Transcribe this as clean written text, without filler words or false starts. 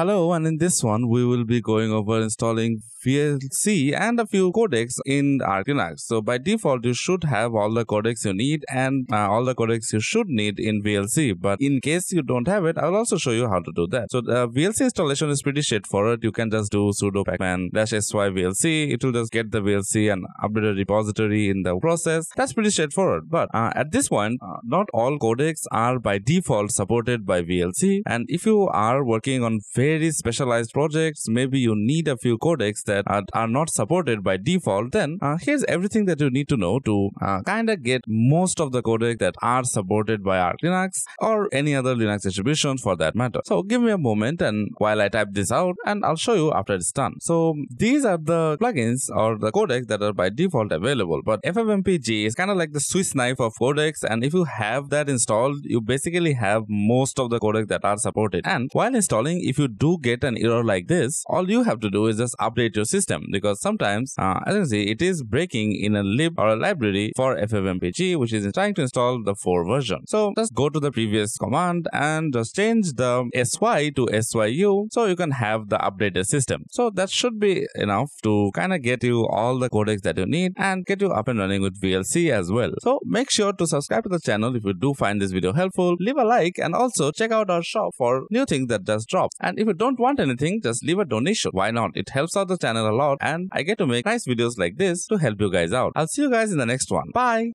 Hello, and in this one we will be going over installing VLC and a few codecs in Arch Linux. So by default you should have all the codecs you need and all the codecs you should need in VLC, but in case you don't have it, I'll also show you how to do that. So the VLC installation is pretty straightforward. You can just do sudo pacman -sy VLC. It will just get the VLC and update the repository in the process. That's pretty straightforward, but at this point not all codecs are by default supported by VLC, and if you are working on very specialized projects, maybe you need a few codecs that are not supported by default, then here's everything that you need to know to kind of get most of the codecs that are supported by Arch Linux or any other Linux distribution for that matter. So give me a moment and while I type this out, and I'll show you after it's done. So these are the plugins or the codecs that are by default available, but FFmpeg is kind of like the Swiss knife of codecs, and if you have that installed, you basically have most of the codecs that are supported. And while installing, if you do get an error like this, all you have to do is just update your system, because sometimes as you can see, it is breaking in a lib or a library for FFmpeg, which is trying to install the 4 version. So just go to the previous command and just change the sy to syu, so you can have the updated system. So that should be enough to kind of get you all the codecs that you need and get you up and running with VLC as well. So make sure to subscribe to the channel if you do find this video helpful, leave a like, and also check out our shop for new things that just dropped. And if you don't want anything, just leave a donation. Why not? It helps out the channel a lot, and I get to make nice videos like this to help you guys out. I'll see you guys in the next one. Bye!